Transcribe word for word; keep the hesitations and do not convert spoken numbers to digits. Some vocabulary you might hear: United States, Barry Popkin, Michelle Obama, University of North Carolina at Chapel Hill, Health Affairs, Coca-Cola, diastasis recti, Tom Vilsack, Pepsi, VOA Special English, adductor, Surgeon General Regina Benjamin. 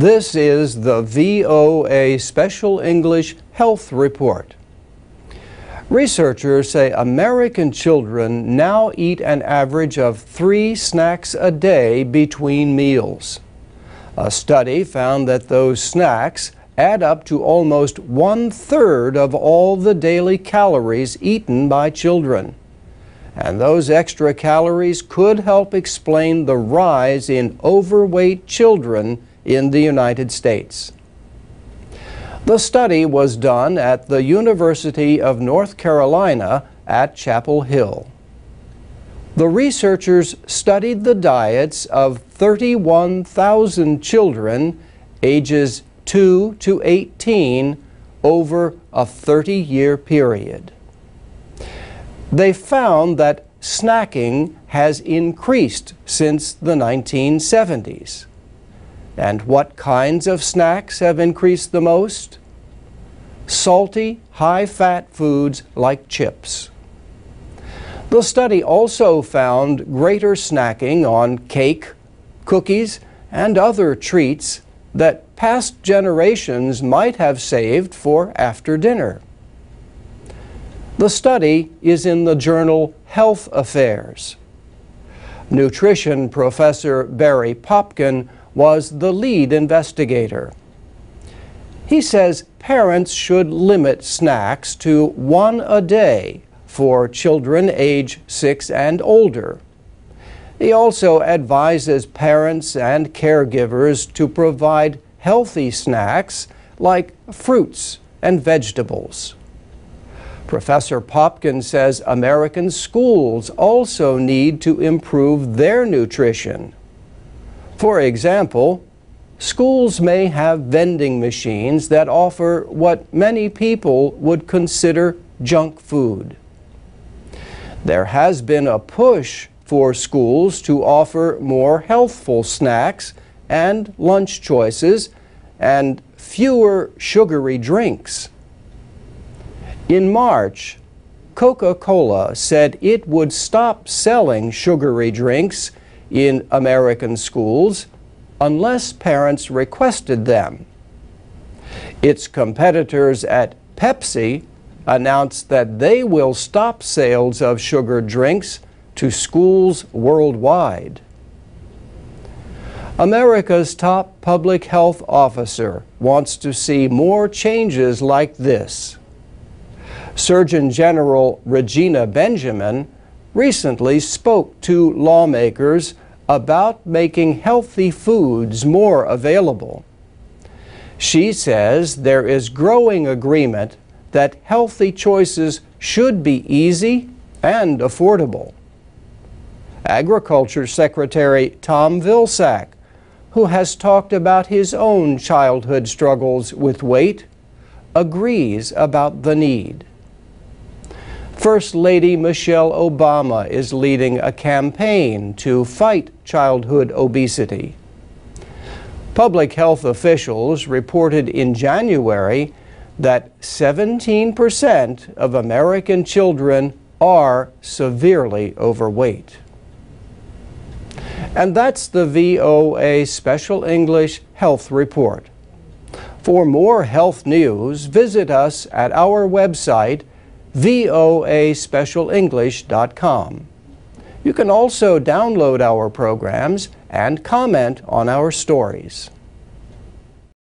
This is the V O A Special English Health Report. Researchers say American children now eat an average of three snacks a day between meals. A study found that those snacks add up to almost one-third of all the daily calories eaten by children. And those extra calories could help explain the rise in overweight children in the United States. The study was done at the University of North Carolina at Chapel Hill. The researchers studied the diets of thirty-one thousand children ages two to eighteen over a thirty-year period. They found that snacking has increased since the nineteen seventies. And what kinds of snacks have increased the most? Salty, high-fat foods like chips. The study also found greater snacking on cake, cookies, and other treats that past generations might have saved for after dinner. The study is in the journal Health Affairs. Nutrition professor Barry Popkin was the lead investigator. He says parents should limit snacks to one a day for children age six and older. He also advises parents and caregivers to provide healthy snacks like fruits and vegetables. Professor Popkin says American schools also need to improve their nutrition. For example, schools may have vending machines that offer what many people would consider junk food. There has been a push for schools to offer more healthful snacks and lunch choices and fewer sugary drinks. In March, Coca-Cola said it would stop selling sugary drinks in American schools unless parents requested them. Its competitors at Pepsi announced that they will stop sales of sugar drinks to schools worldwide. America's top public health officer wants to see more changes like this. Surgeon General Regina Benjamin recently spoke to lawmakers about making healthy foods more available. She says there is growing agreement that healthy choices should be easy and affordable. Agriculture Secretary Tom Vilsack, who has talked about his own childhood struggles with weight, agrees about the need. First Lady Michelle Obama is leading a campaign to fight childhood obesity. Public health officials reported in January that seventeen percent of American children are severely overweight. And that's the V O A Special English Health Report. For more health news, visit us at our website V O A Special English dot com. You can also download our programs and comment on our stories.